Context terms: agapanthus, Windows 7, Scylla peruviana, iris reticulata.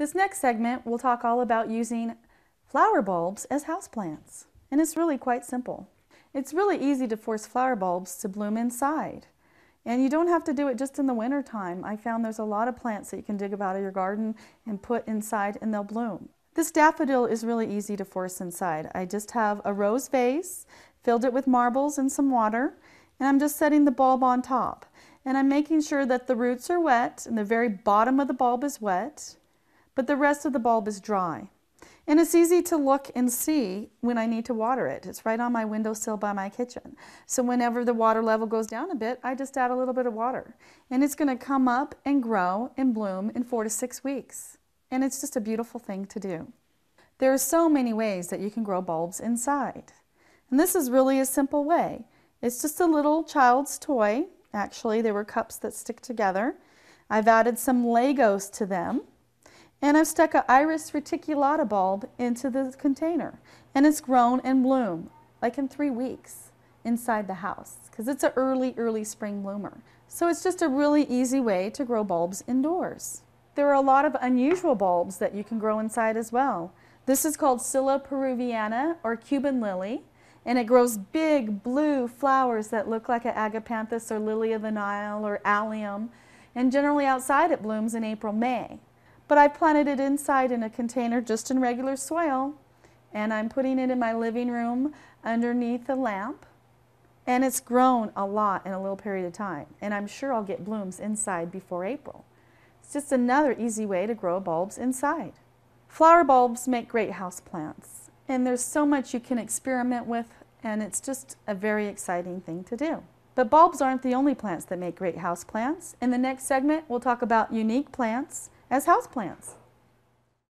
This next segment, we'll talk all about using flower bulbs as houseplants. And it's really quite simple. It's really easy to force flower bulbs to bloom inside. And you don't have to do it just in the winter time. I found there's a lot of plants that you can dig up out of your garden and put inside and they'll bloom. This daffodil is really easy to force inside. I just have a rose vase, filled it with marbles and some water, and I'm just setting the bulb on top. And I'm making sure that the roots are wet and the very bottom of the bulb is wet, but the rest of the bulb is dry. And it's easy to look and see when I need to water it. It's right on my windowsill by my kitchen. So whenever the water level goes down a bit, I just add a little bit of water. And it's going to come up and grow and bloom in 4 to 6 weeks. And it's just a beautiful thing to do. There are so many ways that you can grow bulbs inside. And this is really a simple way. It's just a little child's toy. Actually, they were cups that stick together. I've added some Legos to them. And I've stuck an Iris reticulata bulb into the container. And it's grown and bloomed like in 3 weeks inside the house because it's an early spring bloomer. So it's just a really easy way to grow bulbs indoors. There are a lot of unusual bulbs that you can grow inside as well. This is called Scylla peruviana or Cuban lily. And it grows big blue flowers that look like an agapanthus or lily of the Nile or allium. And generally outside it blooms in April, May. But I planted it inside in a container just in regular soil, and I'm putting it in my living room underneath a lamp, and it's grown a lot in a little period of time, and I'm sure I'll get blooms inside before April. It's just another easy way to grow bulbs inside. Flower bulbs make great houseplants, and there's so much you can experiment with, and it's just a very exciting thing to do. But bulbs aren't the only plants that make great houseplants. In the next segment, we'll talk about unique plants as houseplants.